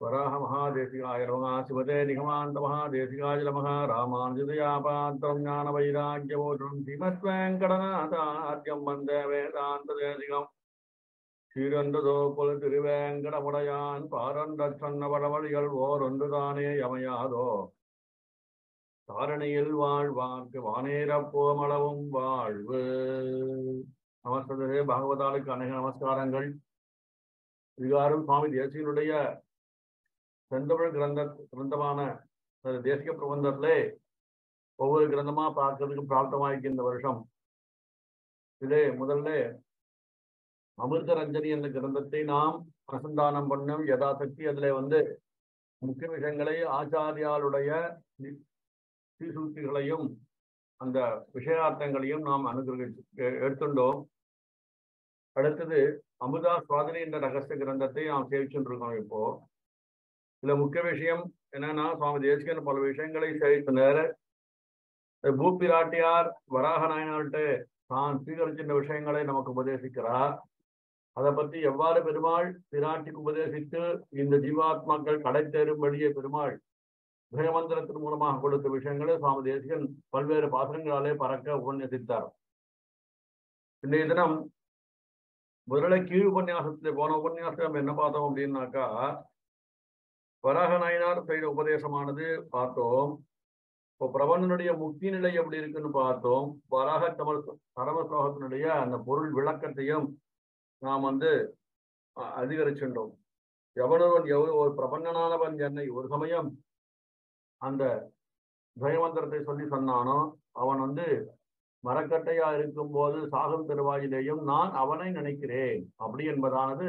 وراہ مہادیسکائے نمہ شیوتے نکھمانت مہادیسکائے نمہ رامانجدیاپانترم جان ویراجیوٹرم سیمتوینکڑناتاکیم بندے ویدانت دیسکم شیرنددو پلتریوینکڑمڑیان پارندچن پڑوڑیل وورنددانے یمیادو تارنیل வாழ்வார்க்கு வானேரப் போமளவும் வாழ்வு நமஸ்தே பாகவதாளுக்கு அநேக நமஸ்காரங்கள். இதுகாரும் சுவாமி தேசிகனுடைய செந்தமிழ் கிரந்தமான தேசிக பிரபந்தத்திலே ஒவ்வொரு கிரந்தமாக பார்க்கறதுக்கு பிராப்தமாயிருக்கு இந்த வருஷம். இதே முதல்ல அமிர்தரஞ்சனி என்ற கிரந்தத்தை நாம் பிரசந்தானம் பண்ணும் யதாசக்தி. அதிலே முக்கிய விஷயங்களை ஆச்சாரியாளுடைய சீசூத்திகளையும் அந்த விஷயார்த்தங்களையும் நாம் எடுத்துண்டோம். அடுத்தது அமுதா சுவாதினி என்ற ரகசிய கிரந்தத்தை நாம் சேவிச்சுருக்கோம். இப்போ இதுல முக்கிய விஷயம் என்னன்னா, சுவாமி தேசிகன் பல விஷயங்களை சேவித்தனர். பூப்பிராட்டியார் வராக நாயனார்கிட்ட தான் சீகரிச்சின்ற விஷயங்களை நமக்கு உபதேசிக்கிறார். அதை பத்தி எவ்வாறு பெருமாள் பிராட்டிக்கு உபதேசித்து இந்த ஜீவாத்மாக்கள் கடை தேரும்படியே பெருமாள் பிரகமந்திரத்தின் மூலமாக கொடுத்த விஷயங்களை சுவாமி தேசிகன் பல்வேறு பாத்திரங்களாலே பறக்க உபன்யசித்தார். இன்றைய தினம் முதல்ல கீழ் உபன்யாசத்துல போன உபன்யாசத்தை நம்ம என்ன பார்த்தோம் அப்படின்னாக்கா, வராக நாயனார் செய்த உபதேசமானது பார்த்தோம். இப்போ பிரபந்தனுடைய முக்தி நிலை எப்படி இருக்குன்னு பார்த்தோம். வராக கமல் பரம ஸ்லோகத்தினுடைய அந்த பொருள் விளக்கத்தையும் நாம் அதிகரிச்சுட்டோம். எவனவன் ஒரு பிரபந்தனானவன் என்னை ஒரு சமயம் அந்த துவயமந்திரத்தை சொல்லி சொன்னானோ அவன் மரக்கட்டையா இருக்கும் போது சாகும் திருவாயிலேயும் நான் அவனை நினைக்கிறேன் அப்படி என்பதானது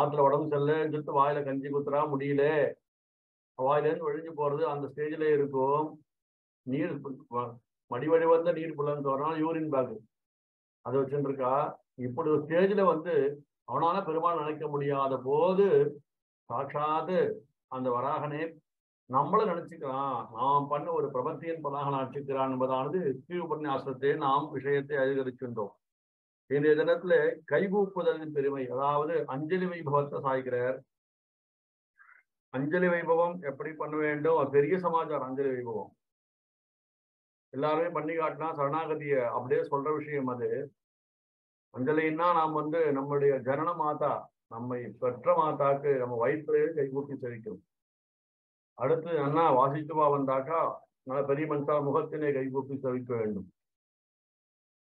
ஆத்துல உடம்பு செல்ல சுத்து வாயில கஞ்சி குத்துறா முடியல வாயிலேருந்து ஒழிஞ்சு போறது அந்த ஸ்டேஜ்ல இருக்கும். நீர் மடிவழி நீர் புலன் சோறனா யூரின் பேக் அது வச்சுருக்கா. இப்படி ஒரு ஸ்டேஜ்ல அவனால பெருமாள் நினைக்க முடியாத போது சாட்சாது அந்த வராகனே நம்மள நினைச்சுக்கிறான், நாம் பண்ண ஒரு பிரபத்தியின் பலாக நினைச்சுக்கிறான் என்பதானது கீழ் உபன்யாசத்தை நாம் விஷயத்தை அதிகரிக்கின்றோம். இன்றைய தினத்துல கைகூப்புதலின் பெருமை, அதாவது அஞ்சலி வைபவத்தை சாய்க்கிறார். அஞ்சலி வைபவம் எப்படி பண்ண வேண்டும்? பெரிய சமாச்சாரம். அஞ்சலி வைபவம் எல்லாருமே பண்ணி காட்டினா சரணாகதிய அப்படியே சொல்ற விஷயம். அது அஞ்சலின்னா நாம் நம்முடைய ஜனன மாதா, நம்மை பெற்ற மாதாக்கு நம்ம வயிற்றையே கைகூப்பி செழிக்கும். அடுத்து அண்ணா வாசித்துவா வந்தாக்கா நல்லா பெரிய மனுஷா முகத்திலே கைகூப்பி சவிக்க வேண்டும்.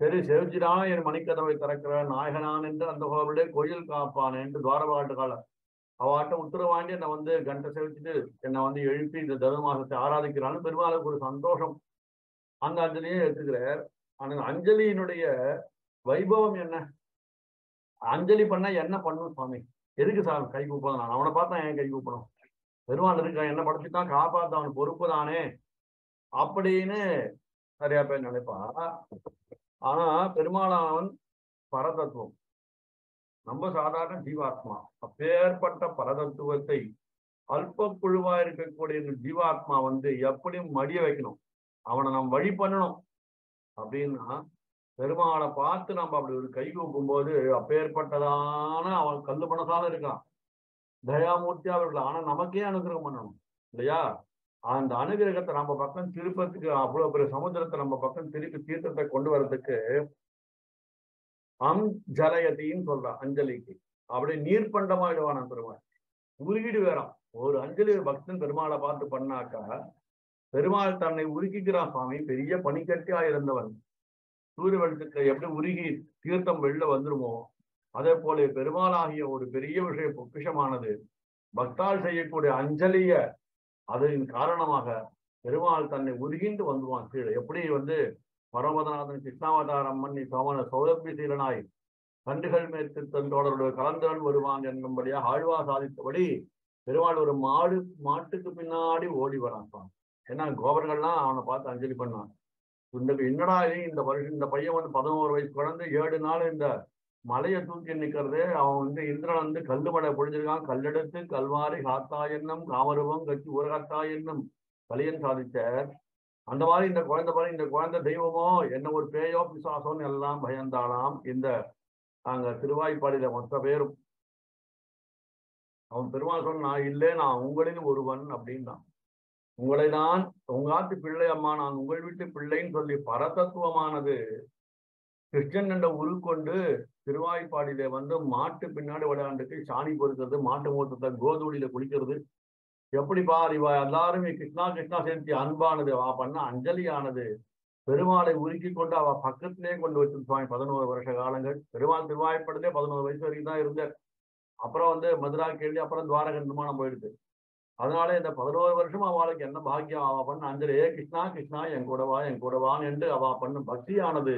சரி செவிச்சுடாம என் மணிக்கதவை திறக்கிறேன் நாயகனான் என்று அந்த கோவிலே கோயில் காப்பான் என்று துவாரபாட்டு கால அவாட்ட உத்தரவாண்டி என்னை கண்டை செவிச்சுட்டு என்னை எழுப்பி இந்த தர்ம மாசத்தை ஆராதிக்கிறான்னு பெருமாளுக்கு ஒரு சந்தோஷம். அந்த அஞ்சலியே ஏத்துக்கிறார். ஆனா அஞ்சலியினுடைய வைபவம் என்ன? அஞ்சலி பண்ண என்ன பண்ணும் சுவாமி? எதுக்கு சாமி கை கூப்பதான்? நான் அவனை பார்த்தா ஏன் கை கூப்பணும்? பெருமாள் இருக்கான், என்ன படைச்சுட்டான், காப்பாத்த அவன் பொறுப்பு தானே அப்படின்னு நிறைய பேர் நினைப்பா. ஆனா பெருமாளானவன் பரதத்துவம், நம்ம சாதாரண ஜீவாத்மா. அப்பேற்பட்ட பரதத்துவத்தை அல்ப குழுவா இருக்கக்கூடிய ஜீவாத்மா எப்படியும் மடிய வைக்கணும், அவனை நாம் வழி பண்ணணும். அப்படின்னா பெருமாளை பார்த்து நம்ம அப்படி ஒரு கை கூப்பும்போது அப்பேற்பட்டதான அவன் கல்லு பணத்தால இருக்கான் தயாமூர்த்தியா அவர்கள். ஆனா நமக்கே அனுகிரகம் பண்ணணும் இல்லையா? அந்த அனுகிரகத்தை நம்ம பக்கம் திருப்பத்துக்கு அவ்வளவு பெரிய சமுதிரத்தை நம்ம பக்கம் திருப்பி தீர்த்தத்தை கொண்டு வர்றதுக்கு அஞ்சலயத்தையும் சொல்றான். அஞ்சலிக்கு அப்படி நீர் பண்டமாயிடுவான் பெருமாள். உருகிடு வேறான். ஒரு அஞ்சலி பக்தன் பெருமாளை பார்த்து பண்ணாக்கா பெருமாள் தன்னை உருக்கிக்கிறான். சுவாமி பெரிய பனிக்கட்டியா இருந்தவன் சூரிய வெளிச்சத்தை எப்படி உருகி தீர்த்தம் வெளில வந்துருமோ அதே போல பெருமாள் ஆகிய ஒரு பெரிய விஷய பொக்கிஷமானது பக்தால் செய்யக்கூடிய அஞ்சலிய அதன் காரணமாக பெருமாள் தன்னை உருகிண்டு வந்துவான் கீழே. எப்படி பரமநாதன் கிருஷ்ணாவதாரம் பண்ணி சோமன சௌலபி சீலனாய் கண்டுகள் மேற்கிருத்தன் தோடருடைய கலந்தவன் வருவான் என்னும்படியாக ஆழ்வா சாதித்தபடி பெருமாள் ஒரு மாட்டுக்கு பின்னாடி ஓடி வரான். ஏன்னா கோபர்கள்லாம் அவனை பார்த்து அஞ்சலி பண்ணான். என்னடா இந்த வருஷம் இந்த பையன் 11 வயசு குழந்தை 7 நாள் இந்த மலையை தூக்கி நிற்கிறது. அவன் இந்திரன் கல்லு மலை பொழிஞ்சிருக்கான். கல்லெடுத்து கல்வாரி காத்தா என்னும் காமரூபம் கட்சி ஊரகாத்தா என்னும் கலியன் சாதிச்சார். அந்த மாதிரி இந்த குழந்தை பாரு, இந்த குழந்தை தெய்வமோ என்ன ஒரு பேயோ பிசாசோன்னு எல்லாம் பயந்தாளாம். இந்த அங்க திருவாய்ப்பாடியில மொத்த பேரும் அவன் பெருமாள் சொன்னா இல்லை நான் உங்களின் ஒருவன் அப்படின்னா உங்களை தான் உங்க ஆத்து பிள்ளை அம்மா நான் உங்கள் வீட்டு பிள்ளைன்னு சொல்லி பரதத்துவமானது கிருஷ்ணன் என்ற உருக்கொண்டு திருவாய்ப்பாடியில மாட்டு பின்னாடி விளையாண்டுக்கு சாணி பொறுக்கிறது, மாட்டு மூத்தத்தை கோதுடியில குளிக்கிறது. எப்படி பார் இவ எல்லாருமே கிருஷ்ணா கிருஷ்ணா சேர்த்தி அன்பானது அவ பண்ண அஞ்சலியானது பெருமாளை உருக்கி கொண்டு அவ பக்கத்திலே கொண்டு வச்சிருப்பாங்க 11 வருஷ காலங்கள். பெருமாள் திருவாய்ப்பாடிலே 11 வயசு வரைக்கும் தான் இருந்தார். அப்புறம் மதுரா கேள்வி அப்புறம் துவாரக நிர்மாணம் போயிடுது. அதனால இந்த 11 வருஷம் அவளுக்கு என்ன பாக்கியம் அவ பண்ண அஞ்சலியே கிருஷ்ணா கிருஷ்ணா என் கூடவான் என்று அவ பண்ணும் பக்தியானது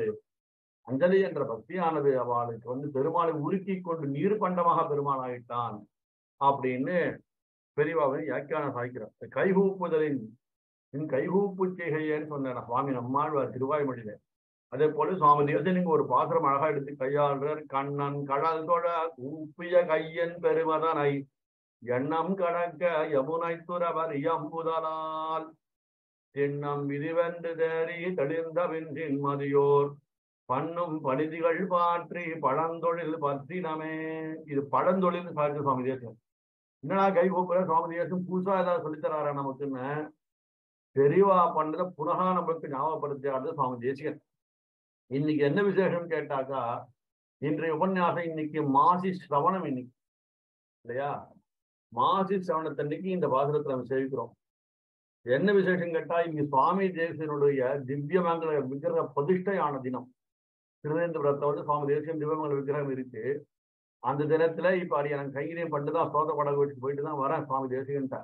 அஞ்சலி என்ற பக்தியானது அவளுக்கு பெருமாளை உருக்கி கொண்டு நீர் பண்டமாக பெருமாள் ஆகிட்டான் அப்படின்னு பெரியவாவின் யாக்கியானம் சாய்க்கிறார். கைகூப்புதலின் கைகூப்பு செய்கையன்னு சொன்ன சுவாமி நம்மாழ்வார் திருவாய்மொழியில. அதே போல சுவாமி தேவத்தை நீங்க ஒரு பாசுரம் அழகா எடுத்து கையாளுறார். கண்ணன் கடல் தொழ கூப்பிய கையன் பெருமதனை எண்ணம் கடக்க யமுனை துறவர் எம்புதலால் திண்ணம் விதிவென்று தேறி தெளிந்தவின் மதியோர் பண்ணும் பணிதிகள் பாற்றி பழந்தொழில் பற்றி நமே. இது பழந்தொழில் சாதித்த சுவாமி தேசம். என்னடா கை கூப்புற சுவாமி தேசம் புதுசா ஏதாவது சொல்லித்தராரா நமக்குன்னு பெரியவா பண்ணதை புனகா நம்மளுக்கு ஞாபகப்படுத்தாது சுவாமி தேசிகன். இன்னைக்கு என்ன விசேஷம் கேட்டாக்கா இன்றைய உபன்யாசம் இன்னைக்கு மாசி சிரவணம் இன்னைக்கு இல்லையா? மாசி சிரவணத்தன்னைக்கு இந்த பாசுரத்தை நம்ம சேவிக்கிறோம். என்ன விசேஷம் கேட்டா இங்க சுவாமி தேசியனுடைய திவ்யமங்கல விக்கிரக பிரதிஷ்டையான தினம். திருவேந்திரபுரத்தை சுவாமி தேசியம் திவ்யமங்கல விக்கிரகம் இருக்கு. அந்த தினத்துல இப்ப அடி எனக்கு கையிலையும் பண்ணிட்டுதான் சோத படகு வச்சுட்டு போயிட்டு தான் வரேன் சுவாமி தேசிகன்ட்ட.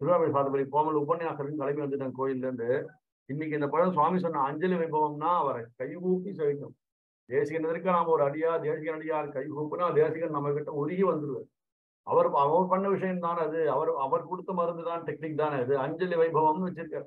திருவாபுரி சாதபுரி கோமல் உபன்யாசம் கிளம்பி வந்துட்டேன் கோயில்ல இருந்து. இன்னைக்கு இந்த படம் சுவாமி சொன்ன அஞ்சலி வைபவம்னா அவரை கைகூப்பி சேவிக்கணும். தேசிகன் எதிர்க்க நாம ஒரு அடியா தேசிகன் அடியார் கைகூப்புனா தேசிகன் நம்ம கிட்ட உருகி வந்துருவார். அவர் பண்ண விஷயம் தானே அது. அவர் கொடுத்த மருந்து தான், டெக்னிக் தானே அது. அஞ்சலி வைபவம்னு வச்சிருக்காரு.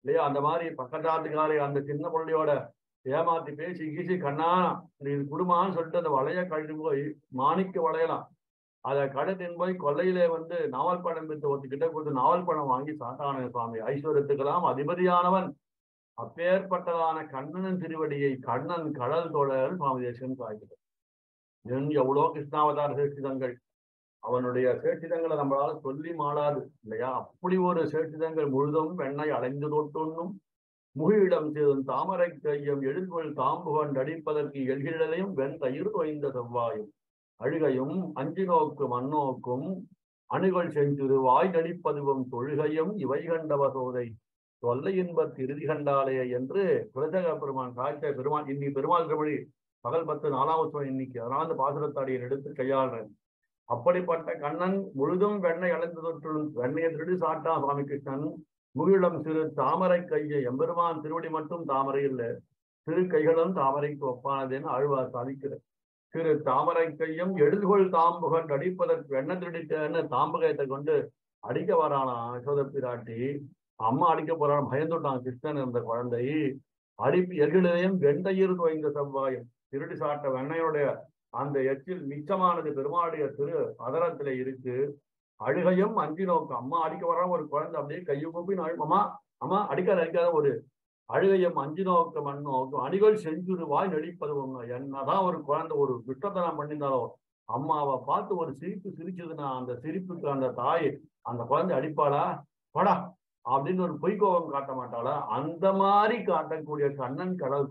இல்லையா? அந்த மாதிரி பக்கத்தாட்டுக்காரை அந்த சின்ன பிள்ளையோட ஏமாத்தி பேசி கீசி கண்ணா நீ குடுமான்னு சொல்லிட்டு அந்த வலையை கழட்டி போய் மாணிக்க வளையலாம் அதை கடத்தின் போய் கொள்ளையிலே நாவல் பழம் வித்து ஒத்துக்கிட்ட கொடுத்து நாவல் பழம் வாங்கி சாத்தானே சுவாமி. ஐஸ்வர்யத்துக்கெல்லாம் அதிபதியானவன் அப்பேற்பட்டதான கண்ணனின் திருவடியை கண்ணன் கடல் தோழர் சுவாமி தேசிகன் சாய்க்கிறார். எவ்வளோ கிருஷ்ணாவதார சேட்சிதங்கள் அவனுடைய சேட்சிதங்களை நம்மளால சொல்லி மாளாது இல்லையா? அப்படி ஒரு சேட்சிதங்கள் முழுதும் வெண்ணை அடைந்து தொட்டொன்னும் முகிலிடம் செய்தும் தாமரை கையம் எழுதுகொள் தாம்புகன் அடிப்பதற்கு எல்கிழலையும் வெண் தயிர் தோய்ந்த செவ்வாயும் அழுகையும் அஞ்சு நோக்கு மண்ணோக்கும் அணுகள் செஞ்சிரு வாய் நடிப்பதுவும் தொழுகையும் இவை கண்டவ சோதை தொல்லை இன்பத் இறுதி கண்டாலே என்று குலதேக பெருமான் காய்ச்ச பெருமான். இன்னைக்கு பெருமாள் திருமொழி பகல் 10 4வது இன்னைக்கு. அதனால அந்த பாசுரத்தாடியை எடுத்து கையாளுறேன். அப்படிப்பட்ட கண்ணன் முழுதும் வெண்ணை அடைந்து தொற்று வெண்ணையை திருடி சாட்டான் சுவாமி கிருஷ்ணன். முகிலம் சிறு தாமரை கையை எம்பெருமான் திருவடி மட்டும் தாமரை இல்லை திருக்கைகளும் தாமரைக்கு ஒப்பானதென அழுவார் சாதிக்கிறது. திரு தாமரை கையும் எழில்கொள் தாம்புகன் அடிப்பதற்கு எண்ண திருடித்தன தாம்பகத்தை கொண்டு அடிக்க வரானா யசோத பிராட்டி. அம்மா அடிக்க போறான் பயந்துட்டான் கிருஷ்ணன் இருந்த குழந்தை. அடிப்பு எழிலையும் வெண்டையிறு துவங்க செவ்வாயும் திருடி சாட்ட வெண்ணையுடைய அந்த எச்சில் மிச்சமானது பெருமாளுடைய திரு அதரத்திலே இருக்கு. அழுகையும் அஞ்சி நோக்கு அம்மா அடிக்க வரான் ஒரு குழந்தை அப்படியே கையை கூப்பி அம்மா அம்மா அடிக்காத அடிக்காத ஒரு அழுகையும் அஞ்சு நோக்கம் மண் நோக்கம் அணிகள் செஞ்சுருவாய் நடிப்பது ஒண்ணு. என்னதான் ஒரு குழந்தை ஒரு குற்றத்தனம் பண்ணியிருந்தாலோ அம்மாவை பார்த்து ஒரு சிரிப்பு சிரிச்சதுன்னா அந்த சிரிப்புக்கு அந்த தாய் அந்த குழந்தை அடிப்பாளா படா அப்படின்னு ஒரு பொய்கோபம் காட்ட மாட்டாளா? அந்த மாதிரி காட்டக்கூடிய கண்ணன் கடல்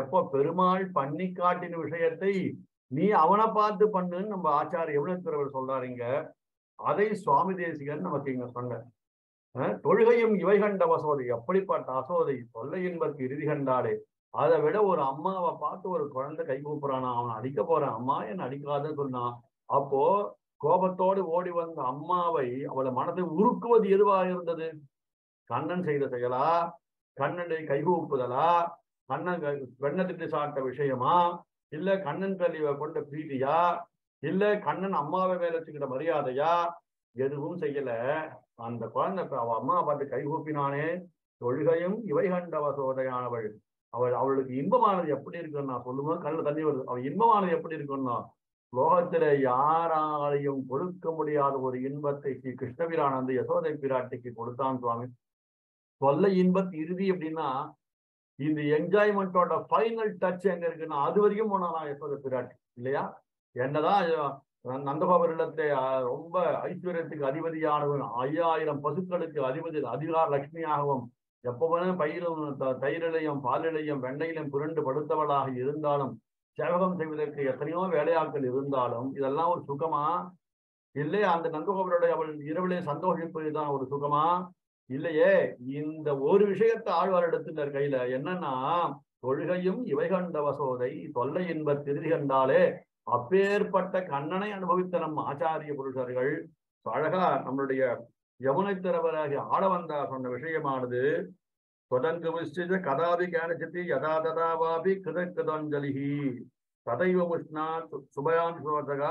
எப்போ பெருமாள் பண்ணி காட்டின விஷயத்தை நீ அவனை பார்த்து பண்ணுன்னு நம்ம ஆச்சாரிய எவ்வளவு சொல்றாருங்க. அதை சுவாமி தேசிகன் நமக்கு இங்க சொன்னார். தொழுகையும் இவை கண்ட வசோதை, எப்படிப்பட்ட அசோதை தொல்லை என்பதற்கு இறுதி கண்டாலே. அதை விட ஒரு அம்மாவை பார்த்து ஒரு குழந்தை கை கூப்புறானா அவன் அடிக்க போறான் அம்மா என்ன அடிக்காதுன்னு சொன்னான். அப்போ கோபத்தோடு ஓடி வந்த அம்மாவை அவளை மனதை உருக்குவது எதுவாக இருந்தது? கண்ணன் செய்த செயலா? கண்ணனை கைகூப்புதலா? கண்ணன் வெண்ணத்திட்டு சாப்பிட்ட விஷயமா? இல்ல கண்ணன் கல்வியை கொண்ட பிரீதியா? இல்ல கண்ணன் அம்மாவை மேல வச்சுக்கிட்ட மரியாதையா? எதுவும் செய்யல. அந்த குழந்தை அவ அம்மா பார்த்து கைகூப்பினானே தொழுகையும் இவை கண்டவ சோதையானவள். அவளுக்கு இன்பமானது எப்படி இருக்குன்னா சொல்லுங்க. கண்ணில் தண்ணி வருது. அவள் இன்பமானது எப்படி இருக்குன்னா லோகத்துல யாராலையும் கொடுக்க முடியாத ஒரு இன்பத்தை ஸ்ரீ கிருஷ்ணபிரானந்து யசோதை பிராட்டிக்கு கொடுத்தான் சுவாமி. தொல்லை இன்பத்து இறுதி அப்படின்னா இந்த என்ஜாய்மெண்டோட ஃபைனல் டச் எங்க இருக்குன்னா அது வரைக்கும் போனானா யசோதை பிராட்டி இல்லையா? என்னதான் நந்தபாபர் இல்லத்தை ரொம்ப ஐஸ்வர்யத்துக்கு அதிபதியானவன் 5000 பசுக்களுக்கு அதிபதி அதிகார லட்சுமியாகவும் எப்பவும் பயிரும் தயிரிலையும் பாலிலையும் வெண்ணையிலும் புரண்டு படுத்தவளாக இருந்தாலும் சேவகம் செய்வதற்கு எத்தனையோ வேலையாட்கள் இருந்தாலும் இதெல்லாம் ஒரு சுகமா? இல்லையே அந்த நந்தகோபருடைய அவள் இரவிலே சந்தோஷிப்பதுதான் ஒரு சுகமா? இல்லையே. இந்த ஒரு விஷயத்தை ஆழ்வார் எடுத்துட்டார் கையில. என்னன்னா தொழுகையும் இவை கண்டவசோதை தொல்லை என்பர் திருதி கண்டாலே. அப்பேற்பட்ட கண்ணனை அனுபவித்த நம் ஆச்சாரிய புருஷர்கள் அழகா நம்மளுடைய யமுனை திரவராகி ஆளவந்தா சொன்ன விஷயமானது தொடங்கு முஷ்டித கதாபி கேனசித்தி யதா ததாவாபி கிருதஞ்சலி ததைவ புஷ்ணா சுபயான் சுவர்த்தகா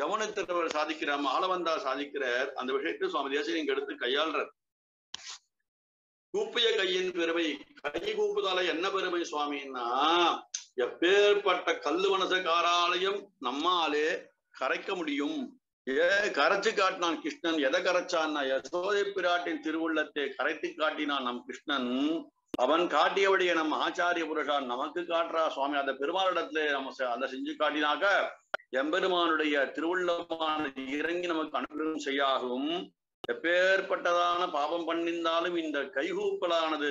யமுனை துறவர் சாதிக்கிற ஆளவந்தா சாதிக்கிறார். அந்த விஷயத்தை சுவாமி தேசிகன் இங்க எடுத்து கையாள்றார். கூப்பிய கையின் பெருமை, கை கூப்புதால என்ன பெருமை சுவாமின்னா எப்பேற்பட்ட கல்லு மனசுக்காராலையும் நம்மாலே கரைக்க முடியும். கரைச்சு காட்டினான் கிருஷ்ணன். எதை கரைச்சான்னா யசோதை பிராட்டின் திருவுள்ளத்தை கரைத்து காட்டினான் நம் கிருஷ்ணன். அவன் காட்டியபடியே நம்ம ஆச்சாரிய புருஷன் நமக்கு காட்டுறா சுவாமி. அந்த பெருமாளிடத்துல நம்ம அதை செஞ்சு காட்டினாக்க எம்பெருமானுடைய திருவுள்ளமான இறங்கி நமக்கு அனுகிரகம் செய்யாகும். எப்பேற்பட்டதான பாபம் பண்ணியிருந்தாலும் இந்த கைகூப்பலானது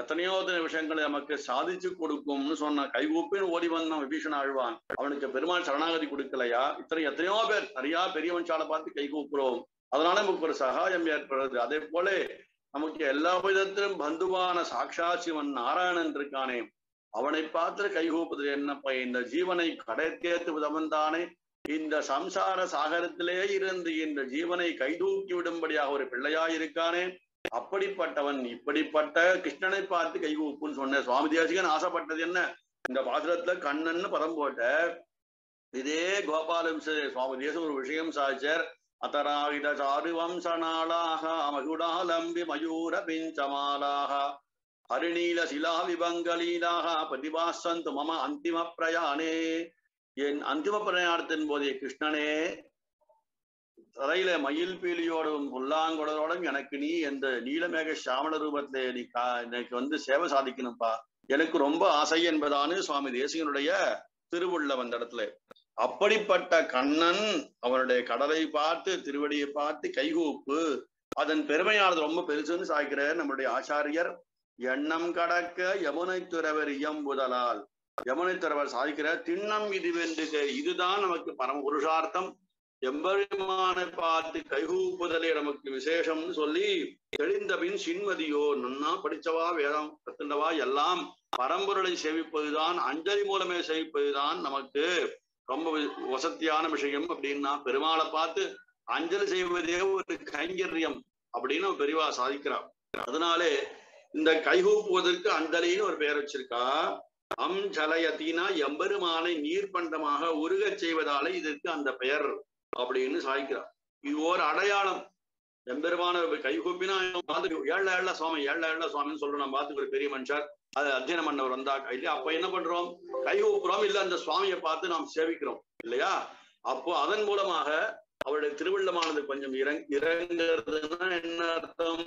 எத்தனையோ விஷயங்களை நமக்கு சாதிச்சு கொடுக்கும்னு சொன்ன கைகூப்பின்னு ஓடி வந்தான் விபீஷன் ஆழ்வான். அவனுக்கு பெருமாள் சரணாகதி கொடுக்கலையா? இத்தனை எத்தனையோ பேர் நிறையா பெரியவன் சாலை பார்த்து கைகூப்புறோம். அதனால நமக்கு ஒரு சகாயம் ஏற்படுறது. அதே போல நமக்கு எல்லா விதத்திலும் பந்துவான சாட்சாத் சிவன் நாராயணன் இருக்கானே அவனை பார்த்து கைகூப்பது என்னப்ப? இந்த ஜீவனை கடை தேர்த்து விதவந்தானே. இந்த சம்சார சாகரத்திலே இருந்து இந்த ஜீவனை கைதூக்கி விடும்படியாக ஒரு பிள்ளையாயிருக்கானே அப்படிப்பட்டவன் இப்படிப்பட்ட கிருஷ்ணனை பார்த்து கைகூப்புன்னு சொன்ன சுவாமி தேசிகன் ஆசைப்பட்டது என்ன? இந்த பாசுரத்துல கண்ணன்னு பதம் போட்ட இதே கோபாலம் சுவாமி தேசம் ஒரு விஷயம் சாதிச்சார். அத்தராகித சாரு வம்சநாளாக மகுடாலம்பி மயூர பிஞ்சமாலாக ஹரிநீல சிலா விபங்கலீலாக பதிவாசந்து மம அந்திம பிரயாணே என் அந்திம பிரயாணத்தின் போதே கிருஷ்ணனே தரையில மயில் பீலியோடும் புல்லாங்குடலோடும் எனக்கு நீ இந்த நீலமேக சாமண ரூபத்திலே நீ எனக்கு வந்து சேவை சாதிக்கணும்பா எனக்கு ரொம்ப ஆசை என்பதானு சுவாமி தேசிகனுடைய திருவுள்ளம் அந்த இடத்துல. அப்படிப்பட்ட கண்ணன் அவனுடைய கடலை பார்த்து திருவடியை பார்த்து கைகூப்பு அதன் பெருமையானது ரொம்ப பெருசுன்னு சாய்க்கிற நம்முடைய ஆச்சாரியர் எண்ணம் கடக்க யமுனை துறவர் இயம்புதலால் யமுனை துறவர் சாதிக்கிற திண்ணம் இதுவென்று இதுதான் நமக்கு பரம புருஷார்த்தம் எம்பெருமானை பார்த்து கைகூப்புதலே நமக்கு விசேஷம்னு சொல்லி தெளிந்தபின் சின்மதியோ நன்னா படிச்சவா வேதம் கத்துண்டவா எல்லாம் பரம்பொருளை சேவிப்பதுதான் அஞ்சலி மூலமே சேவிப்பதுதான் நமக்கு ரொம்ப வசதியான விஷயம் அப்படின்னா பெருமாளை பார்த்து அஞ்சலி செய்வதே ஒரு கைங்கரியம் அப்படின்னு பெரியவா சாதிக்கிறான். அதனாலே இந்த கைகூப்புவதற்கு அஞ்சலின்னு ஒரு பெயர் வச்சிருக்கா. அம்ஜலயத்தினா எம்பெருமானை நீர்பண்டமாக உருகச் செய்வதாலே இதற்கு அந்த பெயர் அப்படின்னு சாய்க்கிறார். இது ஒரு அடையாளம். எம்பெருமான கைகூப்பினா ஏழ ஏழ சுவாமி ஏழ ஏழ சுவாமின்னு சொல்றோம். நம்ம பார்த்துக்கிற பெரிய மனுஷர் அது அத்தியனம் பண்ணவர் வந்தா இல்லையா அப்ப என்ன பண்றோம் கைகூப்புறோம் இல்ல அந்த சுவாமியை பார்த்து நாம் சேவிக்கிறோம் இல்லையா. அப்போ அதன் மூலமாக அவருடைய திருவள்ளமானது கொஞ்சம் இறங்குறதுன்னா என்ன அர்த்தம்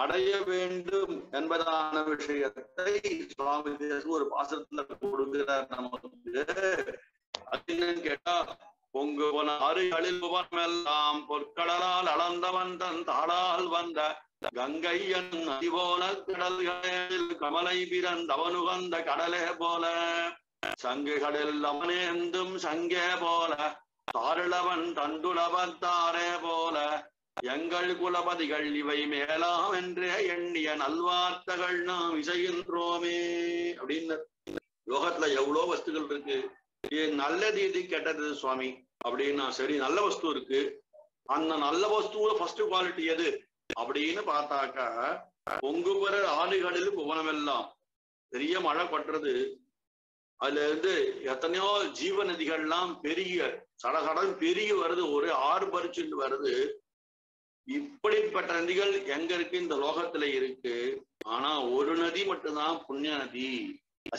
அடைய வேண்டும் என்பதான விஷயத்தை சுவாமி ஒரு பாசத்துல கொடுக்கிற நமக்கு அது என்னன்னு கேட்டா பொங்கு போன அருகலில் எல்லாம் பொற்கடலால் அளந்தவன் தன் தாளால் வந்த கங்கையன் அதிபோல கடல்களில் கமலை பிறந்தவனுகந்த கடலே போல சங்குகளில் அவனேந்தும் சங்கே போல தாருளவன் தந்துளவன் தாரே போல எங்கள் குலபதிகள் இவை மேலாம் என்றே எண்ணிய நல்வார்த்தைகள் நாம் இசைகின்றோமே அப்படின்னு. யோகத்துல எவ்வளோ வஸ்துகள் இருக்கு. நல்லது எது கெட்டது சுவாமி அப்படின்னா சரி நல்ல வஸ்து இருக்கு. அந்த நல்ல வஸ்துவோட ஃபர்ஸ்ட் குவாலிட்டி எது அப்படின்னு பார்த்தாக்கா பொங்கு பெற ஆடுகளில் புவனமெல்லாம் பெரிய மழை கொட்டுறது. அதுல இருந்து எத்தனையோ ஜீவ நதிகள்லாம் பெரிய சடசடன் பெருகி வருது ஒரு ஆறு பறிச்சுட்டு வருது. இப்படிப்பட்ட நதிகள் எங்க இருக்கு இந்த லோகத்துல இருக்கு. ஆனா ஒரு நதி மட்டும்தான் புண்ணிய நதி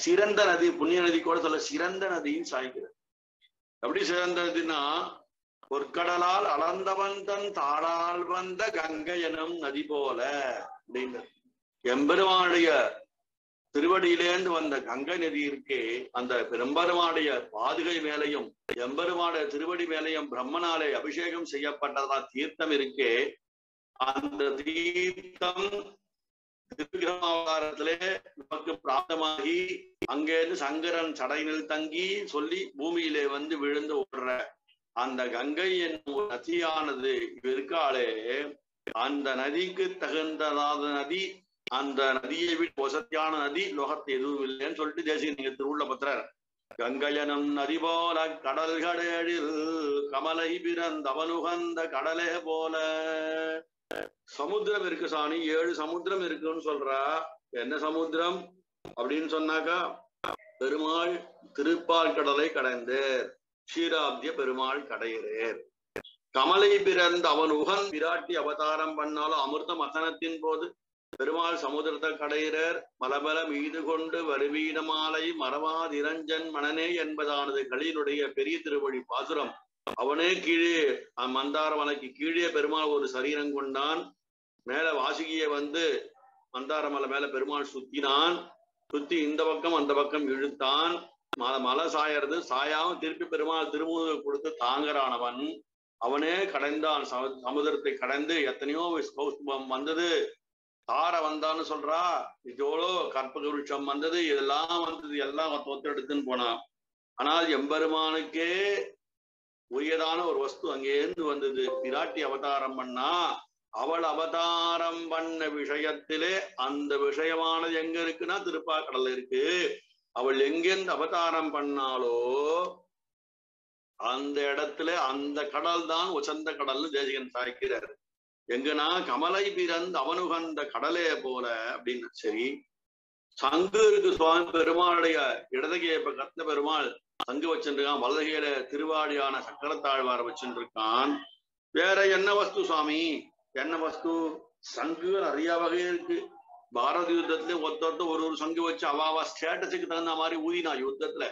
சிறந்த நதி. புண்ணிய நதி கூட சொல்ல சிறந்த நதின்னு சாய்க்கிறது. எப்படி சிறந்த நதினா பொற்கடலால் அளந்தவன் தன் தாளால் வந்த கங்கையனும் நதி போல அப்படின்னு எம்பெருமானுடைய திருவடியிலேந்து வந்த கங்கை நதி இருக்கே அந்த பெரும்பெருமானுடைய பாதுகை மேலையும் எம்பெருமானுடைய திருவடி மேலையும் பிரம்மனாலே அபிஷேகம் செய்யப்பட்டதா தீர்த்தம் இருக்கே அந்த தீர்த்தம் திருக்கிரமாவதாரத்திலே நமக்கு பிராப்தமாகி அங்கேருந்து சங்கரன் சடையினில் தங்கி சொல்லி பூமியிலே வந்து விழுந்து ஓடுற அந்த கங்கை என்னும் நதியானது இருக்காலே அந்த நதிக்கு தகுந்ததாத நதி அந்த நதியை விட வசதியான நதி லோகத்தை எதுவும் இல்லைன்னு சொல்லிட்டு தேசிய நீங்க திருவுள்ள பத்திரர் கங்கையனும் நதி போல கடல்கடலில் கமலை பிறந்தவனுகந்த கடலே போல. சமுத்திரம் இருக்கு சாணி 7 சமுத்திரம் இருக்குன்னு சொல்றா. என்ன சமுத்திரம் அப்படின்னு சொன்னாக்கா பெருமாள் திருப்பால் கடலை கடந்து Shirabdiya Perumal Kadaiyar. Kamalai Pirand Avan Uhan Virati Avataram Pannala Amurtha Mathanathin Podu Perumal Samudratha Kadaiyar Malabala Meedukondu Variveedamalai Marava Niranjan Manane Enbadanathu Kalinudeya Periya Thiruvazhi Pasuram Avane Kizhe Mandara Malayku Kizhe Perumal Oru Sariram Kondan Mela Vasigiya Vandu Mandara Malai Mela Perumal Suttinan Sutti Indha Pakkam Andha Pakkam Izhuthan Mala Sayarthu Sayam Thiruppi Perumal Thirumuzhugai Koduthu Thaangaraanavan Avane Kadandan Samudrathai Kadandhu Ethaniyo Kaustubam Vandhathu Thara Vandhaanu Solra Idolo Karpaka Viruksham Vandhathu Idhellam Vandhathu Ellam Thothreduthu Pona Aanal Emperumanukke Uriyadaana Oru Vastu Ange Vandhathu Virati Avataram Panna Aval Avataram Panna Vishayathile Andha Vishayamaanathu Enga Irukkuna Thiruppakkadal Irukku அவள் எங்கெந்த அவதாரம் பண்ணாலோ அந்த இடத்துல அந்த கடல் தான் உச்சந்த கடல்னு தேசிகன் சாய்க்கிறார். எங்கனா கமலை பிறந்த அவனுகந்த கடலே போல அப்படின்னு சரி. சங்கருக்கு சுவாமி பெருமாளுடைய இடதுகையை இப்ப கத்த பெருமாள் சங்கு வச்சுருக்கான், வலதுகையில திருவாடியான சக்கரத்தாழ்வார் வச்சுருக்கான். வேற என்ன வஸ்து சுவாமி, என்ன வஸ்து? சங்குகள் அறியா வகையே இருக்கு. பாரத யுத்தத்திலே ஒருத்தொருத்த ஒரு ஒரு சங்கு வச்சு அவாவா ஸ்டேட்டஸுக்கு தகுந்த மாதிரி ஊதினா யுத்தத்துல.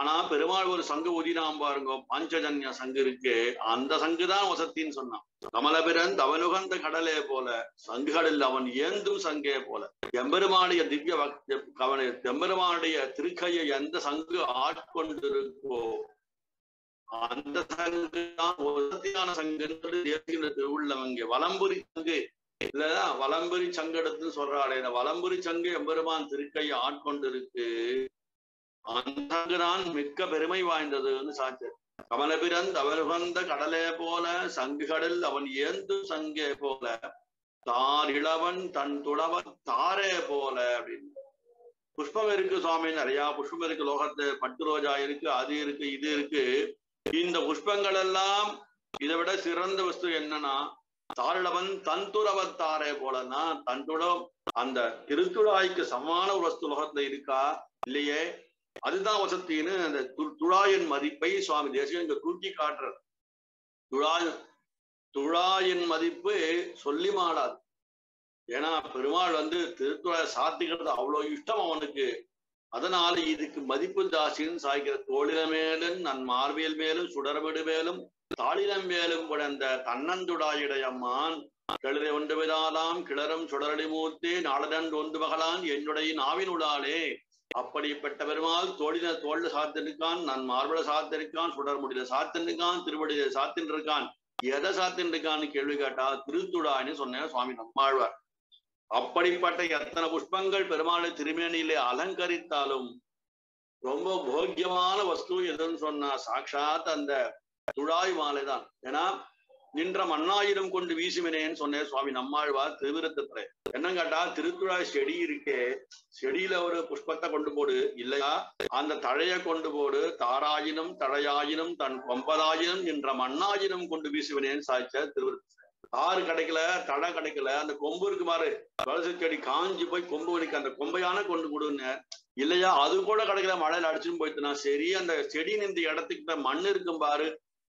ஆனா பெருமாள் ஒரு சங்கு ஊதினாம் பாருங்க, பஞ்சஜன்யா சங்கு இருக்கு, அந்த சங்கு தான் வசத்தின்னு சொன்னான். கமலபிரன் அவனுகந்த கடலே போல சங்குகளில் அவன் ஏந்தும் சங்கே போல. எம்பெருமானுடைய திவ்ய கவன எம்பெருமானுடைய திருக்கையை எந்த சங்கு ஆட்கொண்டிருக்கோ அந்த சங்கு தான் வசத்தியான சங்குன்னு உள்ளவங்க. வலம்புரி சங்கு இல்லைன்னா வலம்புரி சங்கடத்துன்னு சொல்றாரு. வலம்புரி சங்கு எம்பெருமான் திருக்கையை ஆட்கொண்டிருக்கு, அந்தங்குதான் மிக்க பெருமை வாய்ந்ததுன்னு சாட்சி. கமலபிரன் அவனுகந்த கடலே போல சங்குகளில் அவன் ஏந்தும் சங்கே போல, தார் இளவன் தன் துளவன் தாரே போல அப்படின்னு. புஷ்பம் இருக்கு சுவாமி, நிறையா புஷ்பம் இருக்கு. லோகத்து பட்டு ரோஜா இருக்கு, அது இருக்கு, இது இருக்கு. இந்த புஷ்பங்கள் எல்லாம் இதை விட சிறந்த வஸ்து என்னன்னா, தாரிளவன் தந்துரவத்தாரே போலன்னா தண்டுடம் அந்த திருத்துழாய்க்கு சமான ஒரு வஸ்து உலகத்துல இருக்கா இல்லையே, அதுதான் வசத்தின்னு அந்த துழாயின் மதிப்பை சுவாமி தேசிகன் இங்க தூக்கி காட்டுறார். துழாயின் மதிப்பு சொல்லி மாடாது. ஏன்னா பெருமாள் திருத்துழா சாத்திக்கிறது அவ்வளவு இஷ்டம் அவனுக்கு. அதனால இதுக்கு மதிப்பு தாசின்னு சாய்க்கிற. தோளில மேலும் நன் மார்பியல் மேலும் சுடர்விடு மேலும் தாளிலம் வேலும் குழந்த தன்னந்துடாயிடையம்மான் கழுதை ஒன்று விதாலாம் கிளறும் சுடரடி மூர்த்தி நாளதன் ஒன்று மகளான் என்னுடைய நாவினுடாலே. அப்படிப்பட்ட பெருமாள் தோழில தோல்ல சாத்திருக்கான், நான் மார்பில சாத்திருக்கான், சுடர் முடியில சாத்திருக்கான், திருவடியில சாத்தின் இருக்கான். எதை சாத்தின் இருக்கான்னு கேள்வி கேட்டா திருத்துடான்னு சொன்னேன் சுவாமி நம்மாழ்வார். அப்படிப்பட்ட எத்தனை புஷ்பங்கள் பெருமாளை திருமேனியிலே அலங்கரித்தாலும் ரொம்ப போக்கியமான வஸ்து எதுன்னு சொன்னா சாட்சாத் அந்த துழாய் மாலைதான். ஏன்னா நின்ற மண்ணாயிரம் கொண்டு வீசுமினேன்னு சொன்னேன் சுவாமி நம்மாழ்வார் திருவிருத்தத்துல. என்ன கேட்டா திருத்துழாய் செடி இருக்கே, செடியில ஒரு புஷ்பத்தை கொண்டு போடு, இல்லையா அந்த தழைய கொண்டு போடு. தாராயினும் தழையாயினும் தன் கொம்பதாயினும் நின்ற மண்ணாயினும் கொண்டு வீசுவினேன்னு சாய்ச்ச திருவிருத்த. தாறு கிடைக்கல, தழை கிடைக்கல, அந்த கொம்பு இருக்கு பாரு, வளர்ச்சி செடி காஞ்சி போய் கொம்பு கிடைக்க அந்த கொம்பையான கொண்டு கொடுன்னு இல்லையா, அது கூட கிடைக்கல, மழையில அடிச்சுன்னு போயிட்டுனா சரி. அந்த செடி நின்ற இடத்துக்கிட்ட மண் இருக்கும் பாரு,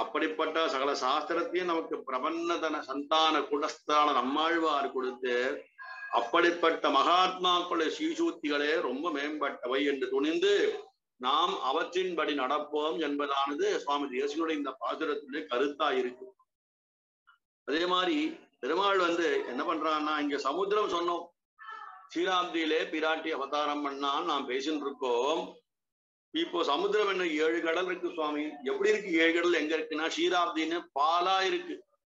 அப்படிப்பட்ட சகல சாஸ்திரத்தையும் நமக்கு பிரபன்னதன சந்தான குடஸ்தான நம்மாழ்வார் கொடுத்து அப்படிப்பட்ட மகாத்மாக்களுடைய சீசூத்திகளே ரொம்ப மேம்பட்டவை என்று துணிந்து நாம் அவற்றின்படி நடப்போம் என்பதானது சுவாமி தேசிகனுடைய இந்த பாசுரத்தினுடைய கருத்தாயிருக்கு. அதே மாதிரி பெருமாள் என்ன பண்றான்னா, இங்க சமுத்திரம் சொன்னோம், சீராப்தியிலே பிராட்டி அவதாரம் பண்ணான்னு நாம் பேசிட்டு இருக்கோம். இப்போ சமுத்திரம் என்ன, 7 கடல் இருக்கு சுவாமி. எப்படி இருக்கு 7 கடல்? எங்க இருக்குன்னா சீராப்தின்னு பாலா இருக்கு.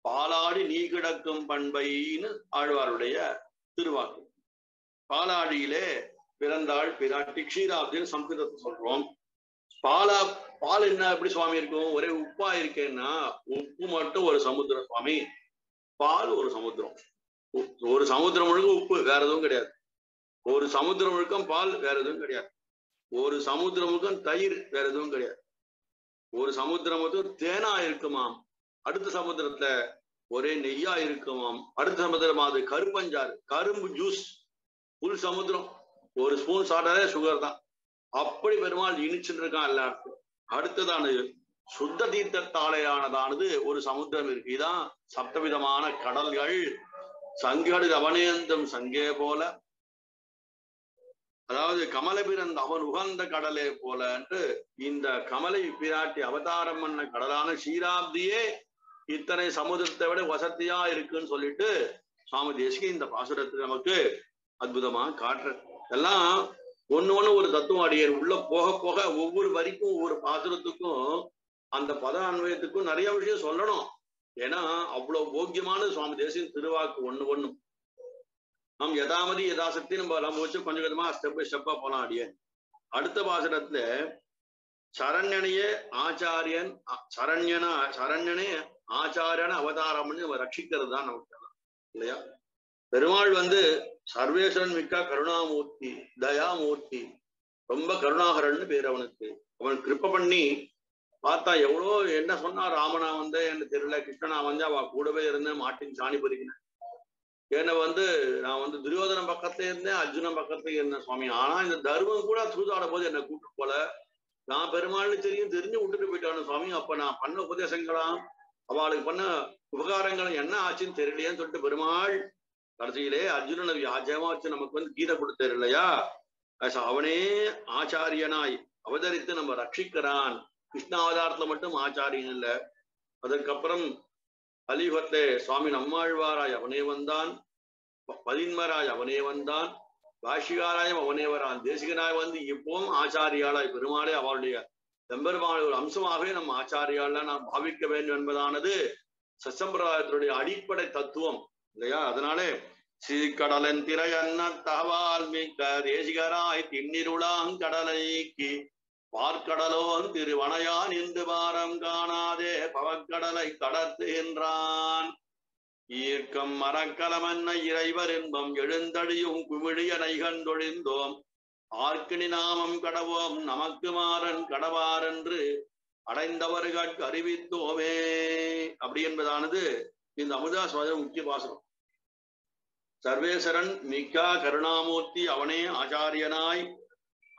பாலாடி நீ கிடக்கும் பண்பைன்னு ஆழ்வாருடைய திருவாக்கு. பாலாடியிலே பிறந்தாள் பிராட்டி, க்ஷீராப்தின்னு சம்ஸ்கிருதத்தை சொல்றோம். பால் என்ன எப்படி சுவாமி இருக்கும்? ஒரே உப்பா இருக்கேன்னா உப்பு மட்டும் ஒரு சமுத்திரம் சுவாமி, பால் ஒரு சமுத்திரம். ஒரு சமுத்திரம் முழுக்க உப்பு, வேற எதுவும் கிடையாது. ஒரு சமுத்திரம் முழுக்கம் பால், வேற எதுவும் கிடையாது. ஒரு சமுத்திரம் முழுக்கம் தயிர், வேற எதுவும் கிடையாது. ஒரு சமுத்திரம் மட்டும் தேனா இருக்குமாம், அடுத்த சமுத்திரத்துல ஒரே நெய்யா இருக்குமாம், அடுத்த சமுத்திரம் அது கருப்பஞ்சாறு, கரும்பு ஜூஸ். புல் சமுத்திரம் ஒரு ஸ்பூன் சாப்பிட்டாலே சுகர் தான். அப்படி பெருமாள் இனிச்சுட்டு இருக்கான் எல்லாருக்கும். அடுத்ததானது சுத்த தீர்த்தாலையானதானது ஒரு சமுத்திரம் இருக்கு. இதான் சப்தவிதமான கடல்கள். சங்கடு அவனேந்தம் சங்கே போல, அதாவது கமலை பிறந்த அவன் உகந்த கடலே போல என்று இந்த கமலை பிராட்டி அவதாரம் பண்ண கடலான சீராப்தியே இத்தனை சமுதிரத்தை விட வசதியா இருக்குன்னு சொல்லிட்டு சுவாமி தேசிகன் இந்த பாசுரத்தை நமக்கு அற்புதமா காட்டுற. எல்லாம் ஒண்ணு ஒண்ணு ஒரு தத்துவம். அடியர் உள்ள போக போக ஒவ்வொரு வரிக்கும் ஒவ்வொரு பாசுரத்துக்கும் அந்த பத அன்வயத்துக்கும் நிறைய விஷயம் சொல்லணும். ஏன்னா அவ்வளவு போக்கியமான சுவாமி தேசிகன் திருவாக்கு ஒண்ணு ஒண்ணும். நாம் யதாமதி யதாசக்தி நம்ம நம்ம வச்சு கொஞ்சம் கொஞ்சமா ஸ்டெப் பை ஸ்டெப்பா போலாம் அடியன். அடுத்த பாசுரத்துல சரண்யனையே ஆச்சாரியன் சரண்யனே ஆச்சாரியன அவதாரம்னு நம்ம ரட்சிக்கிறது தான் நமக்கு இல்லையா? பெருமாள் சர்வேஸ்வரன் மிக்க கருணாமூர்த்தி, தயாமூர்த்தி, ரொம்ப கருணாகரன்னு பேர் அவனுக்கு. அவன் கிருப்பை பண்ணி பார்த்தா எவ்வளோ என்ன சொன்னா, ராமனா என்ன தெரியல, கிருஷ்ணனா அவ கூடவே இருந்தேன், மாட்டின் சாணி பொறிக்கினேன், என்னை நான் துரியோதன பக்கத்துல இருந்தேன், அர்ஜுனன் பக்கத்துல இருந்தேன் சுவாமி. ஆனா இந்த தர்மம் கூட சூதாட போது என்னை கூட்டு போல, நான் பெருமாள்னு தெரிஞ்சு விட்டுட்டு போயிட்டானு சுவாமி. அப்ப நான் பண்ண உபதேசங்களாம் அவளுக்கு பண்ண உபகாரங்களும் என்ன ஆச்சுன்னு தெரியலையேன்னு சொல்லிட்டு பெருமாள் கடைசியிலே அர்ஜுனனை ஜெயமா வச்சு நமக்கு கீதை கொடுத்தாரு இல்லையா? அவனே ஆச்சாரியனாய் அவதரித்து நம்ம ரட்சிக்கிறான். கிருஷ்ணாவதாரத்துல மட்டும் ஆச்சாரியன் இல்லை. அதற்கப்புறம் அலிஹத்தே சுவாமி நம்மாழ்வாராய் அவனே வந்தான், பதின்மராய் அவனே வந்தான், பாஷிகாராயம் அவனே வரான், தேசிகனாய் இப்பவும் ஆச்சாரியாளாய் பெருமாளே அவளுடைய எம்பெருமான ஒரு அம்சமாகவே நம்ம ஆச்சாரியால நாம் பாவிக்க வேண்டும் என்பதானது சச்சம்பிரதாயத்தினுடைய அடிப்படை தத்துவம் இல்லையா? அதனாலே சீர்கடலன் திரையன்ன தகவால் மிக்க தேசிகராய் தின்னிருளாங் கடலைக்கு பார்க்கடலோன் திருவனையான் இந்து பாரம் காணாதே பவக்கடலை கடத்துகின்றான். ஈர்க்கம் மரக்கலமன்ன இறைவர் இன்பம் எழுந்தழியும் குமிழியனை கண்டொழிந்தோம் ஆர்க்கினி நாமம் கடவோம் நமக்கு மாறன் கடவாரென்று அடைந்தவர்கள் அறிவித்தோமே. அப்படி என்பதானது இந்த அமுதாசுவாத முக்கிய பாசுரம். சர்வேஸ்வரன் மிக்க கருணாமூர்த்தி அவனே ஆச்சாரியனாய்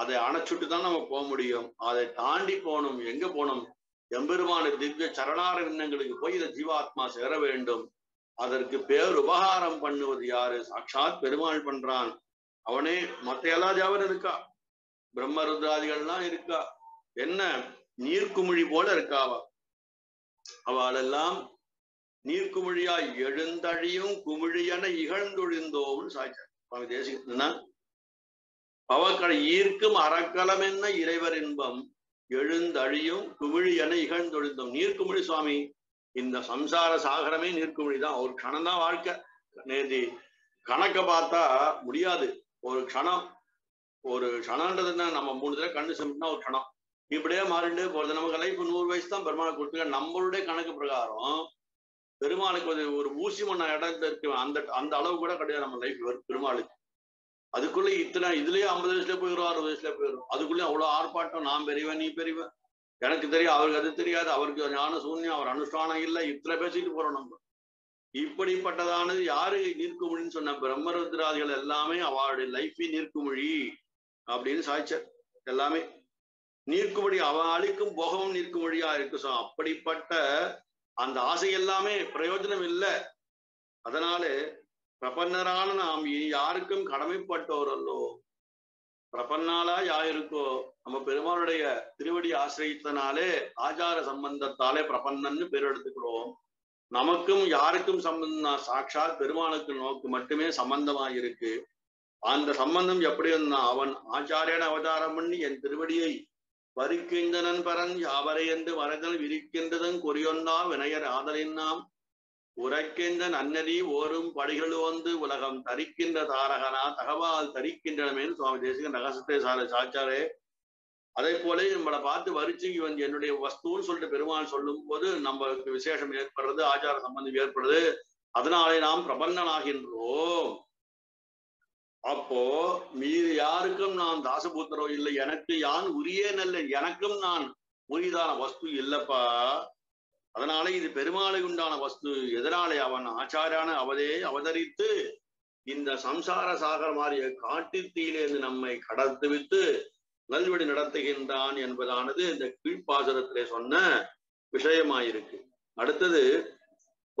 அதை அணைச்சுட்டு தான் நம்ம போக முடியும். அதை தாண்டி போனோம். எங்க போனோம்? எம்பெருமான திவ்ய சரணார விண்ணங்களுக்கு போய் இதை ஜீவாத்மா சேர வேண்டும். அதற்கு பேர் உபகாரம் பண்ணுவது யாரு? சாட்சாத் பெருமாள் பண்றான். அவனே மத்த எல்லா ஜாவரும் இருக்கா, பிரம்மருத்ராதிகள்லாம் இருக்கா, என்ன நீர்க்குமிழி போல இருக்காவா, அவளெல்லாம் நீர்க்குமிழியாய் எழுந்தழியும் குமிழியன இகழ்ந்தொழிந்தோம்னு சாட்சாத் சுவாமி தேசிகன். பவக்கடை ஈர்க்கும் அறக்கலம் என்ன இறைவர் இன்பம் எழுந்தழியும் குமிழி என இகழ்ந்தொழிந்தோம். நீர்க்குமிழி சுவாமி, இந்த சம்சார சாகரமே நீர்க்குமிழி தான். ஒரு க்ஷணம் தான் வாழ்க்கை. நேதி கணக்கை பார்த்தா முடியாது. ஒரு க்ஷணம்ன்றது என்ன? நம்ம 3 தடவை கண்ணு செம்னா ஒரு க்ஷணம் இப்படியே மாறிண்டே போறது. நமக்கு லைஃப் 100 வயசு தான் பெருமாள் கொடுத்துருக்க. நம்மளுடைய கணக்கு பிரகாரம் பெருமாளுக்கு ஒரு ஊசி மண்ண இடத்துல இருக்கு, அந்த அளவு கூட கிடையாது நம்ம லைஃப் பெருமாளுக்கு. அதுக்குள்ள இத்தனை இதுலயே 50 வயசுல போயிடும், 60 வயசுல போயிடும். அதுக்குள்ளேயே அவ்வளவு ஆர்ப்பாட்டம். நான் பெரியவன், நீ பெரியவன், எனக்கு தெரியும், அவருக்கு அது தெரியாது, அவருக்கு ஞான சூன்யம், அவர் அனுஷ்டானம் இல்லை, இத்தனை பேசிட்டு போறோம் நம்ம. இப்படிப்பட்டதானது யாரு நீர்க்குமிழின்னு சொன்ன பிரம்மருத்ராதிகள் எல்லாமே அவருடைய லைஃபே நீர்க்குமிழி அப்படின்னு சாய்ச்சர். எல்லாமே நீர்க்குமிழி, அவன் அளிக்கும் போகவும் நீர்க்குமிழியா இருக்கு. சோ அப்படிப்பட்ட அந்த ஆசை எல்லாமே பிரயோஜனம் இல்லை. அதனால பிரபன்னரான நாம் யாருக்கும் கடமைப்பட்டோரல்லோ. பிரபன்னால யாயிருக்கோ நம்ம பெருமாளுடைய திருவடி ஆசிரியத்தனாலே ஆச்சார சம்பந்தத்தாலே பிரபன்னன்னு பேர் எடுத்துக்கிறோம். நமக்கும் யாருக்கும் சம்பந்தம் சாட்சாத் பெருமாளுக்கு நோக்கு மட்டுமே சம்பந்தமாயிருக்கு. அந்த சம்பந்தம் எப்படி அவன் ஆச்சாரியன் அவதாரம் பண்ணி என் திருவடியை பறிக்கின்றனன் பரன் யாவரை என்று வரதல் விரிக்கின்றதன் கொறியொன்னா வினையர் ஆதலின்னாம் உரைக்கின்ற நன்னறி ஓரும் படிகள் வந்து உலகம் தரிக்கின்ற தாரகனா தகவால் தரிக்கின்றனமேன்னு சுவாமி தேசிகன் ரகசத்தை சாச்சாரே. அதே போல நம்மளை பார்த்து வரிச்சு வந்து என்னுடைய வஸ்துன்னு சொல்லிட்டு பெருமாள் சொல்லும் போது நம்மளுக்கு விசேஷம் ஏற்படுறது, ஆச்சார சம்பந்தம் ஏற்படுறது. அதனாலே நாம் பிரபன்னனாகின்றோம். அப்போ மீது யாருக்கும் நான் தாசபூத்தரோ இல்லை, எனக்கு யான் உரிய நல்ல எனக்கும் நான் உரியதான வஸ்து இல்லப்பா. அதனால இது பெருமாளை உண்டான வஸ்து. எதனாலே அவன் ஆச்சாரியான அவதே அவதரித்து இந்த சம்சார சாகர் மாறிய காட்டுத்தீயிலிருந்து நம்மை கடத்துவித்து நல்வழி நடத்துகின்றான் என்பதானது இந்த கீழ்ப்பாசுரத்திலே சொன்ன விஷயமாயிருக்கு. அடுத்தது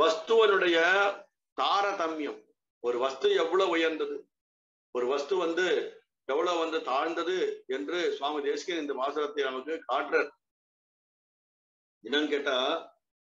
வஸ்துவனுடைய தாரதமியம். ஒரு வஸ்து எவ்வளவு உயர்ந்தது, ஒரு வஸ்து வந்து எவ்வளவு வந்து தாழ்ந்தது என்று சுவாமி தேசிகன் இந்த பாசுரத்தை நமக்கு காட்டுறார். என்னன்னு கேட்டா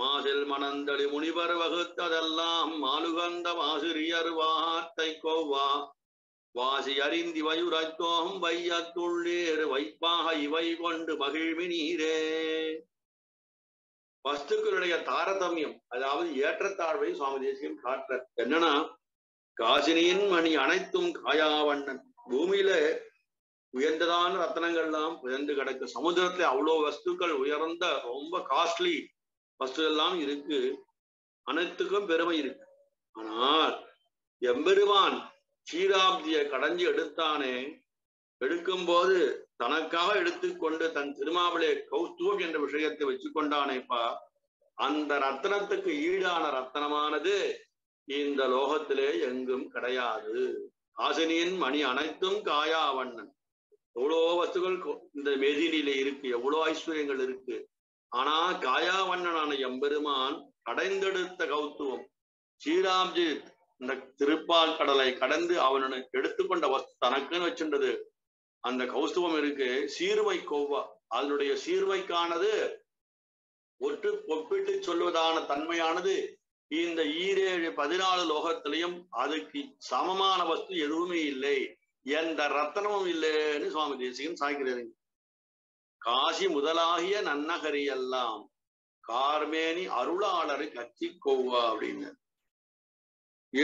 மாசில் மணந்தளி முனிவர் வகுத்ததெல்லாம் மாலுகந்த ஆசிரியர் வார்த்தை கொவ்வா வாசி அறிந்தி வயுரத்தோம் வையத்துள்ளேறு வைப்பாக இவை கொண்டு மகிழ்வி நீரே. வஸ்துக்களுடைய தாரதமியம், அதாவது ஏற்றத்தாழ்வை சுவாமி தேசிகன் காட்டுறார். என்னன்னா காசினியின் மணி அனைத்தும் காயாவண்ணன், பூமியில உயர்ந்ததான ரத்தனங்கள்லாம் உயர்ந்து கிடக்கு. சமுதிரத்துல அவ்வளோ வஸ்துக்கள் உயர்ந்த ரொம்ப காஸ்ட்லி வஸ்து எல்லாம் இருக்கு. அனைத்துக்கும் பெருமை இருக்கு. ஆனால் எம்பெருமான் சீராப்தியை கடைஞ்சி எடுத்தானே, எடுக்கும் போது தனக்காக எடுத்துக்கொண்டு தன் திருமாவளே கௌஸ்துவம் என்ற விஷயத்தை வச்சு கொண்டானேப்பா. அந்த ரத்தனத்துக்கு ஈடான ரத்தனமானது இந்த லோகத்திலே எங்கும் கிடையாது. காசினியின் மணி அனைத்தும் காயாவண்ணன். எவ்வளோ வஸ்துகள் இந்த மேதினிலே இருக்கு, எவ்வளோ ஐஸ்வர்யங்கள் இருக்கு. ஆனா காயாவண்ணனான எம்பெருமான் கடைந்தெடுத்த கௌத்துவம் ஸ்ரீராம்ஜித் இந்த திருப்பால் கடலை கடந்து அவனுக்கு எடுத்துக்கொண்ட வஸ்து தனக்குன்னு வச்சுன்றது அந்த கௌஸ்துவம் இருக்கு. சீர்மை கோவா, அதனுடைய சீர்மைக்கானது ஒட்டு ஒப்பிட்டு சொல்வதான தன்மையானது இந்த 17 லோகத்திலையும் அதுக்கு சமமான வஸ்து எதுவுமே இல்லை, எந்த ரத்தனமும் இல்லைன்னு சுவாமி தேசிகன் சாய்க்கிறாரு. காசி முதலாகிய நன்னகரி எல்லாம் கார்மேனி அருளாளரு கச்சி கோவா அப்படின்னு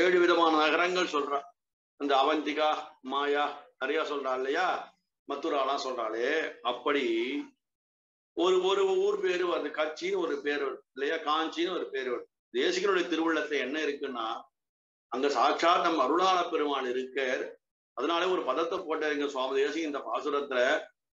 7 விதமான நகரங்கள் சொல்றா. அந்த அவந்திகா மாயா நிறையா சொல்றா இல்லையா, மத்துராலாம் சொல்றாளே. அப்படி ஒரு ஊர் பேரு வருது, கட்சின்னு ஒரு பேர் வருது இல்லையா, காஞ்சின்னு ஒரு பேர் வருது. தேசிகனுடைய திருவுள்ளத்துல என்ன இருக்குன்னா அங்க சாட்சாத் நம்ம அருளாள பெருமாள் இருக்கார். அதனாலே ஒரு பதத்தை போட்டாருங்க சுவாமி தேசிகன் இந்த பாசுரத்துல.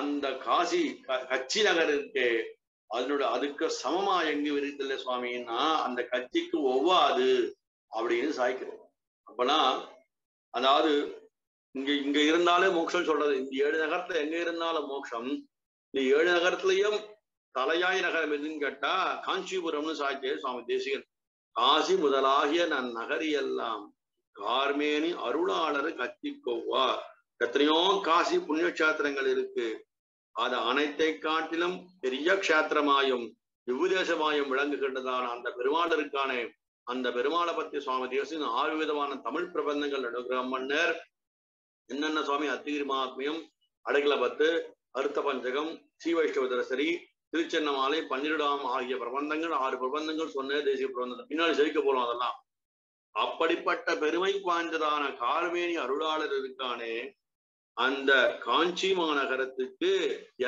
அந்த காசி கட்சி நகர் இருக்கே அதனோட அதுக்கு சமமா எங்கு விரித்தல்ல சுவாமின்னா அந்த கட்சிக்கு ஒவ்வாது அப்படின்னு சாய்க்கிறோம். அப்பனா அதாவது இங்க இங்க இருந்தாலே மோட்சம் சொல்றது. இந்த 7 நகரத்துல எங்க இருந்தாலும் மோட்சம். இந்த 7 நகரத்திலையும் தலையாய் நகரம் எதுன்னு கேட்டா காஞ்சிபுரம்னு சாய்ச்சே சுவாமி தேசிகன். காசி முதலாகிய நன் நகரி எல்லாம் கார்மேனி அருளாளரு கத்தி கொவ்வா. எத்தனையோ காசி புண்ணியக்ஷேத்திரங்கள் இருக்கு. அது அனைத்தை காட்டிலும் பெரிய க்ஷேத்திரமாயும் விபுதேசமாயும் விளங்குகின்றதான அந்த பெருமாள் இருக்கானே, அந்த பெருமாளை பத்தி சுவாமி தேசிகன் 6 விதமான தமிழ் பிரபந்தங்கள் நடுகிறம் மன்னர். என்னென்ன சுவாமி? அத்திகிரி மகாத்மியம், அடைக்கல பத்து, அறுத்த பஞ்சகம், சி வைஷ்ணவதரசரி திருச்சென்னமாலை 12ஆம் ஆகிய பிரபந்தங்கள் 6 பிரபந்தங்கள் சொன்ன தேசிய பிரபந்தத்தை பின்னாடி செவிக்க போறோம். அதெல்லாம் அப்படிப்பட்ட பெருமை வாய்ந்ததான கார்மேனி அருளாளர் இருக்கானே, அந்த காஞ்சி மாநகரத்துக்கு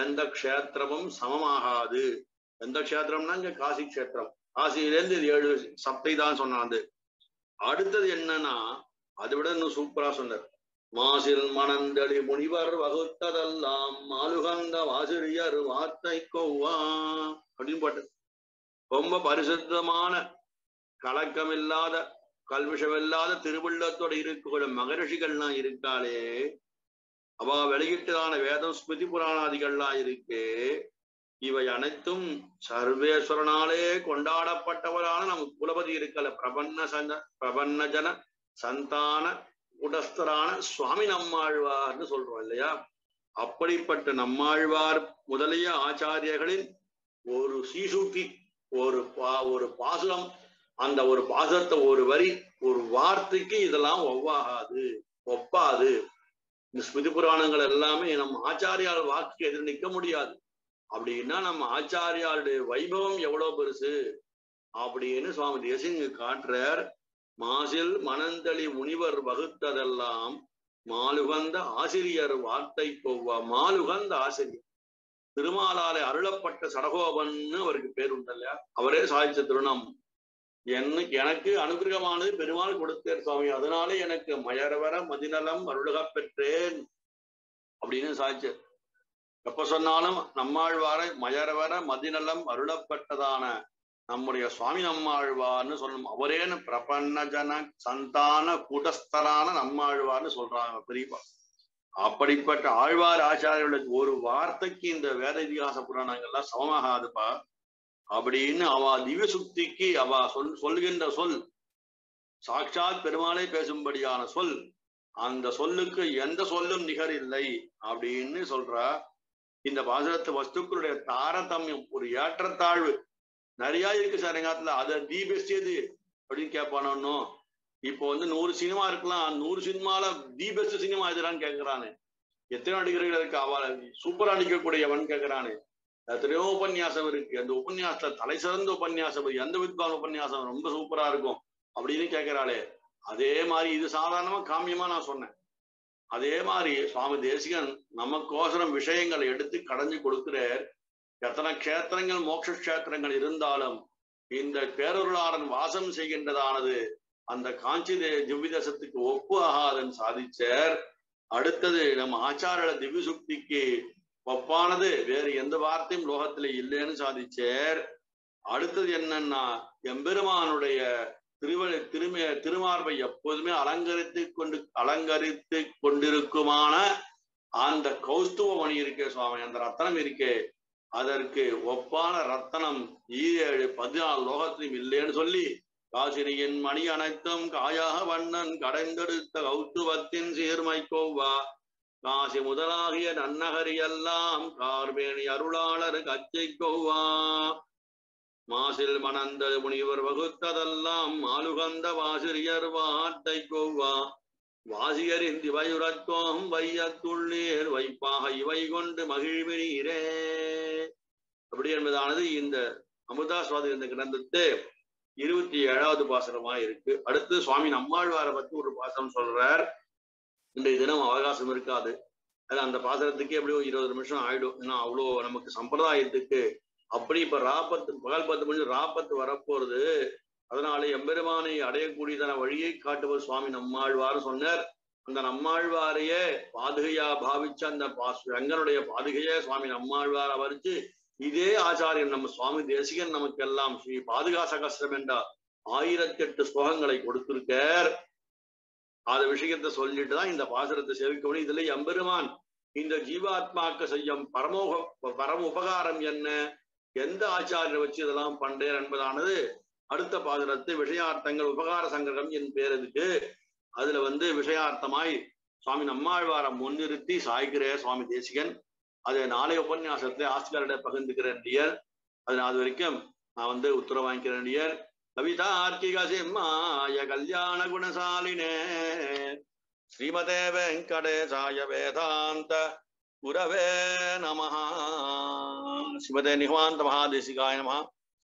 எந்த க்ஷேத்திரமும் சமமாகாது. எந்த க்ஷேத்திரம்னா இங்க காசி க்ஷேத்திரம், காசியிலேருந்து 7 சப்தை தான் சொன்னாந்து. அடுத்தது என்னன்னா அதை விட இன்னும் சூப்பரா சொன்னார். மாசில் மணந்தளி முனிவர் வகுத்ததெல்லாம் மாலுகந்த வாசிரியர் வார்த்தை கொவ்வா அப்படின்னு பாட்டு. ரொம்ப பரிசுத்தமான கலக்கமில்லாத கல்விஷமில்லாத திருவுள்ளத்தோடு இருக்கிற மகரிஷிகள்லாம் இருக்காளே, அவ வெளியிட்டதான வேதம் ஸ்மிருதி புராணாதிகள்லாம் இருக்கு. இவை அனைத்தும் சர்வேஸ்வரனாலே கொண்டாடப்பட்டவரான நம் குலபதி இருக்கல பிரபன்ன ஜன சந்தான உடஸ்தரான சுவாமி நம்மாழ்வார்னு சொல்றோம் இல்லையா. அப்படிப்பட்ட நம்மாழ்வார் முதலிய ஆச்சாரியர்களின் ஒரு சீசூட்டி, ஒரு பாசுரம், அந்த ஒரு பாசுரத்தை ஒரு வரி ஒரு வார்த்தைக்கு இதெல்லாம் ஒப்பாது. இந்த ஸ்மிருதி புராணங்கள் எல்லாமே நம்ம ஆச்சாரியால் வாக்கு எதிர் நிற்க முடியாது. அப்படின்னா நம்ம ஆச்சாரியாளுடைய வைபவம் எவ்வளவு பெருசு அப்படின்னு சுவாமி தேசிங்க காட்டுறார். மாசில் மணந்தளி முனிவர் வகுத்ததெல்லாம் மாலுகந்த ஆசிரியர் வார்த்தை கொவ்வா. மாலுகந்த ஆசிரியர் திருமாலாலை அருளப்பட்ட சடகோபன்னு அவருக்கு பேர் உண்டு இல்லையா, அவரே சாதிச்ச திருநாம். எனக்கு அனுகிரகமானது பெருமாள் கொடுத்தார் சுவாமி, அதனாலே எனக்கு மயர்வர மதிநலம் அருளக பெற்றேன் அப்படின்னு சாதிச்சார். எப்ப சொன்னாலும் நம்மாழ்வாரை மயர்வர மதிநலம் அருளப்பட்டதான நம்முடைய சுவாமி நம்மாழ்வார்னு சொல்லணும். அவரேன்னு பிரபன்ன ஜன சந்தான கூட்டஸ்தரான நம்மாழ்வார்னு சொல்றாங்க பெரியவா. அப்படிப்பட்ட ஆழ்வார் ஆச்சாரியர்களுக்கு ஒரு வார்த்தைக்கு இந்த வேத இதிகாச புராணங்கள்லாம் சமமாகாதுப்பா அப்படின்னு அவ திவ்ய சுக்திக்கு அவ சொல்லுகின்ற சொல், சாட்சாத் பெருமாளே பேசும்படியான சொல், அந்த சொல்லுக்கு எந்த சொல்லும் நிகர் இல்லை அப்படின்னு சொல்ற. இந்த பாசுரத்து வஸ்துக்களுடைய தாரதமியம், ஒரு ஏற்றத்தாழ்வு நிறைய இருக்கு சார் எங்காத்துல. அதை தி பெஸ்ட் எது அப்படின்னு கேட்பானோ, இப்போ 100 சினிமா இருக்கலாம், 100 சினிமால தி பெஸ்ட் சினிமா எதுறான்னு கேட்கிறானு. எத்தனை நடிகர்கள் இருக்கு, அவ சூப்பரா நடிக்கக்கூடியவன் கேட்கிறானு. எத்தனையோ உபன்யாசம் இருக்கு, அந்த உபன்யாசத்துல தலை சிறந்த உபன்யாசம் எந்த வித்வான் உபன்யாசம் ரொம்ப சூப்பரா இருக்கும் அப்படின்னு கேட்கிறாளே. அதே மாதிரி இது சாதாரணமா காமியமா நான் சொன்னேன். அதே மாதிரி சுவாமி தேசிகன் நமக்கோசரம் விஷயங்களை எடுத்து கடைஞ்சு கொடுக்கிறார். எத்தனை க்ஷேத்திரங்கள் மோட்ச க்ஷேத்திரங்கள் இருந்தாலும் இந்த பேரொருளாளன் வாசம் செய்கின்றதானது அந்த காஞ்சி திவ்ய தேசத்துக்கு ஒப்பு ஆகாதன் சாதிச்சார். அடுத்தது நம்ம ஆச்சார திவ்ய சுக்திக்கு ஒப்பானது வேறு எந்த வார்த்தையும் லோகத்துல இல்லைன்னு சாதிச்சார். அடுத்தது என்னன்னா எம்பெருமானுடைய திருமார்பை எப்போதுமே அலங்கரித்து கொண்டிருக்குமான அந்த கௌஸ்துவ மணி இருக்கே சுவாமி, அந்த ரத்தனம் இருக்கே, அதற்கு ஒப்பான ரத்தனம் 17 14 லோகத்திலும் இல்லைன்னு சொல்லி காசினியின் மணி அனைத்தும் காயாக வண்ணன் கடைந்தெடுத்த கௌஸ்துவத்தின் சீர்மை கோவா காசி முதலாகிய நன்னகரி எல்லாம் கார்மேனி அருளாளர் கச்சை கொவ்வா. மாசில் மணந்த முனிவர் வகுத்ததெல்லாம் மாலுகந்த வாசிரியர் வார்த்தை கொவ்வா. வாசியரின் திவையுரத்தோம் வையத்துள்ளீர் வைப்பாக இவை கொண்டு மகிழ்வினீரே அப்படி என்பதானது இந்த அமுதாஸ்வாதி என்ற கிரந்தத்து 27ஆவது பாசனமா இருக்கு. அடுத்து சுவாமி நம்மாழ்வாரை பத்தி ஒரு பாசனம் சொல்றார். இன்றைய தினம் அவகாசம் இருக்காது, அது அந்த பாசனத்துக்கே எப்படியோ 20 நிமிஷம் ஆயிடும். ஏன்னா அவ்வளோ நமக்கு சம்பிரதாயத்துக்கு அப்படி. இப்ப பகல் 10 மணி ராப்பத்து வரப்போறது. அதனால எம்பெருமானை அடையக்கூடியதான வழியை காட்டுவர் சுவாமி நம்மாழ்வார் சொன்னார். அந்த நம்மாழ்வாரையே பாதுகையா பாவிச்ச அந்த ரங்கனுடைய பாதுகையே சுவாமி நம்மாழ்வாரை வரிச்சு இதே ஆச்சாரியன் நம்ம சுவாமி தேசிகன் நமக்கெல்லாம் ஸ்ரீ பாதுகா சகஸ்ரம் என்ற 1008 ஸ்லோகங்களை கொடுத்திருக்கார். அது விஷயத்தை சொல்லிட்டு தான் இந்த பாசுரத்தை சேவிக்க முடியும். இதுல எம்பெருமான் இந்த ஜீவாத்மாக்க செய்யும் பரம உபகாரம் என்ன, எந்த ஆச்சாரியர் வச்சு இதெல்லாம் பண்றேன் என்பதானது அடுத்த பாசுரத்து. விஷயார்த்தங்கள் உபகார சங்கரம் என் பேர் அதுக்கு. அதுல விஷயார்த்தமாய் சுவாமி நம்மாழ்வாரை முன்னிறுத்தி சாய்க்கிற சுவாமி தேசிகன். அது நாளைய உபன்யாசத்துல ஆசிரியர்களை பகிர்ந்துக்கிறேன் டியர். அது வரைக்கும் நான் உத்தரவு வாங்கிக்கிறேன் டியர். கவிதார்க்கிக சிம்மாய கல்யாண குணசாலினே ஸ்ரீமதே வெங்கடேசாய வேதாந்த गुरवे नमः शिवदे निवांत महादेशिकाय नमः।